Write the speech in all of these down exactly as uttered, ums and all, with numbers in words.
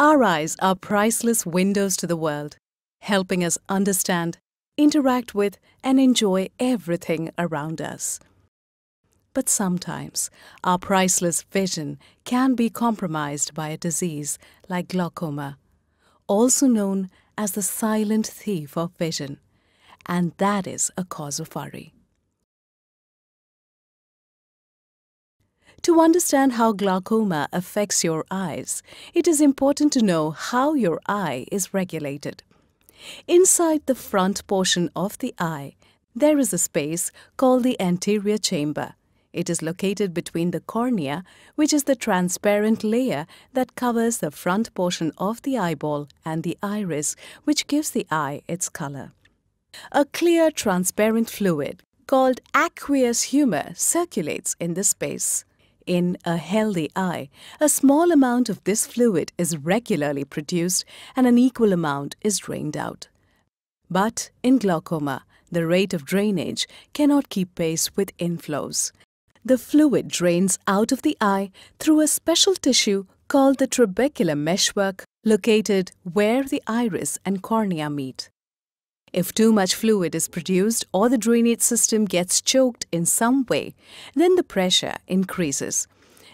Our eyes are priceless windows to the world, helping us understand, interact with, and enjoy everything around us. But sometimes, our priceless vision can be compromised by a disease like glaucoma, also known as the silent thief of vision, and that is a cause of worry. To understand how glaucoma affects your eyes, it is important to know how your eye is regulated. Inside the front portion of the eye, there is a space called the anterior chamber. It is located between the cornea, which is the transparent layer that covers the front portion of the eyeball, and the iris, which gives the eye its color. A clear, transparent fluid called aqueous humor circulates in this space. In a healthy eye, a small amount of this fluid is regularly produced and an equal amount is drained out. But in glaucoma, the rate of drainage cannot keep pace with inflows. The fluid drains out of the eye through a special tissue called the trabecular meshwork, located where the iris and cornea meet. If too much fluid is produced or the drainage system gets choked in some way, then the pressure increases.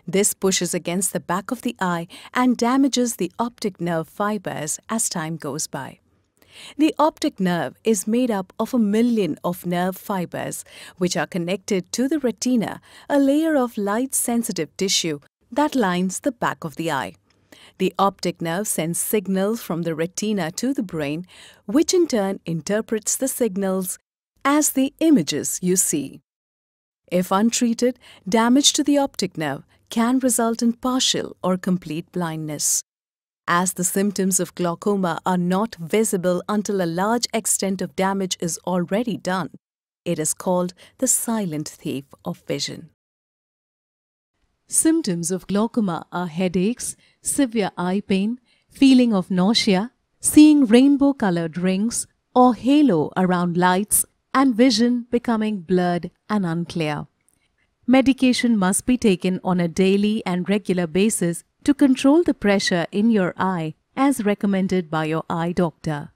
This pushes against the back of the eye and damages the optic nerve fibers as time goes by. The optic nerve is made up of a million of nerve fibers, which are connected to the retina, a layer of light-sensitive tissue that lines the back of the eye. The optic nerve sends signals from the retina to the brain, which in turn interprets the signals as the images you see. If untreated, damage to the optic nerve can result in partial or complete blindness. As the symptoms of glaucoma are not visible until a large extent of damage is already done, it is called the silent thief of vision. Symptoms of glaucoma are headaches, severe eye pain, feeling of nausea, seeing rainbow-colored rings or halo around lights, and vision becoming blurred and unclear. Medication must be taken on a daily and regular basis to control the pressure in your eye as recommended by your eye doctor.